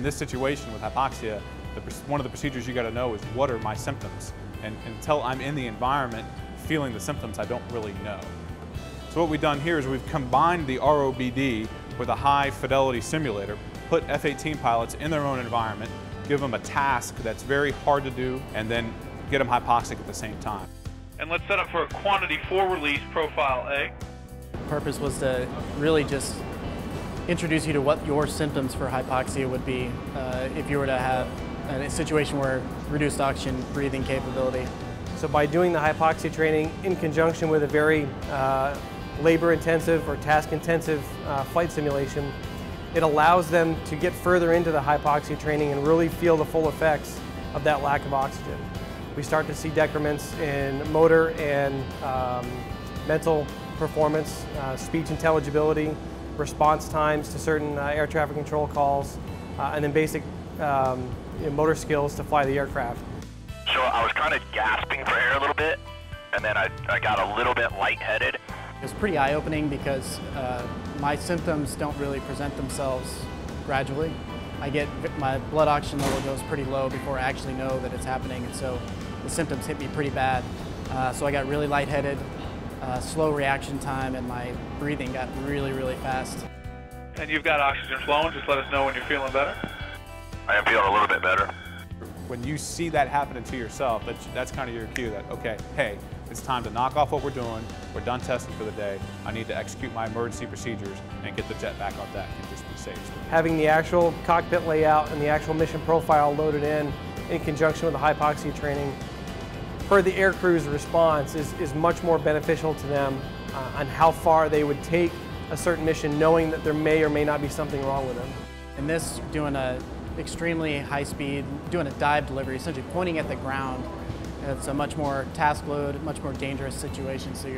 in this situation with hypoxia, one of the procedures you got to know is what are my symptoms? And until I'm in the environment feeling the symptoms, I don't really know. So what we've done here is we've combined the ROBD with a high fidelity simulator, put F-18 pilots in their own environment, give them a task that's very hard to do, and then get them hypoxic at the same time. And let's set up for a quantity 4 release, profile A. The purpose was to really just introduce you to what your symptoms for hypoxia would be if you were to have a situation where reduced oxygen breathing capability. So by doing the hypoxia training in conjunction with a very labor-intensive or task-intensive flight simulation, it allows them to get further into the hypoxia training and really feel the full effects of that lack of oxygen. We start to see decrements in motor and mental performance, speech intelligibility, response times to certain air traffic control calls, and then basic motor skills to fly the aircraft. So I was kind of gasping for air a little bit, and then I got a little bit lightheaded. It's pretty eye-opening because my symptoms don't really present themselves gradually. My blood oxygen level goes pretty low before I actually know that it's happening, and so the symptoms hit me pretty bad. So I got really lightheaded, slow reaction time, and my breathing got really, really fast. And you've got oxygen flowing, just let us know when you're feeling better. I am feeling a little bit better. When you see that happening to yourself, that's kind of your cue that, okay, hey, it's time to knock off what we're doing, we're done testing for the day, I need to execute my emergency procedures and get the jet back on deck and just be safe. Having the actual cockpit layout and the actual mission profile loaded in conjunction with the hypoxia training, for the air crew's response is much more beneficial to them on how far they would take a certain mission knowing that there may or may not be something wrong with them. And this, doing a extremely high speed, doing a dive delivery, essentially pointing at the ground. It's a much more task load, much more dangerous situation, so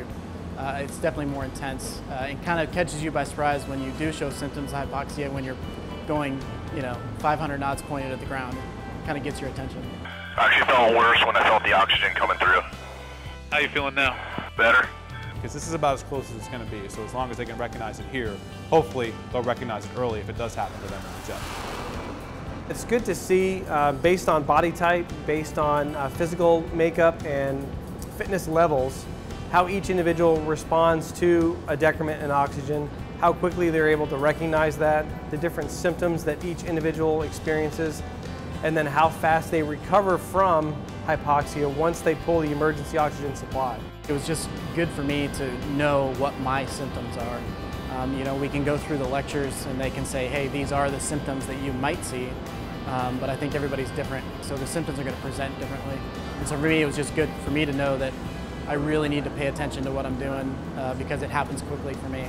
it's definitely more intense. It kind of catches you by surprise when you do show symptoms of hypoxia when you're going, 500 knots pointed at the ground. It kind of gets your attention. I actually felt worse when I felt the oxygen coming through. How you feeling now? Better. Because this is about as close as it's going to be, so as long as they can recognize it here, hopefully they'll recognize it early if it does happen to them in the jet. It's good to see, based on body type, based on physical makeup and fitness levels, how each individual responds to a decrement in oxygen, how quickly they're able to recognize that, the different symptoms that each individual experiences, and then how fast they recover from hypoxia once they pull the emergency oxygen supply. It was just good for me to know what my symptoms are. We can go through the lectures and they can say, hey, these are the symptoms that you might see, but I think everybody's different, so the symptoms are going to present differently. And so for me, it was just good for me to know that I really need to pay attention to what I'm doing because it happens quickly for me.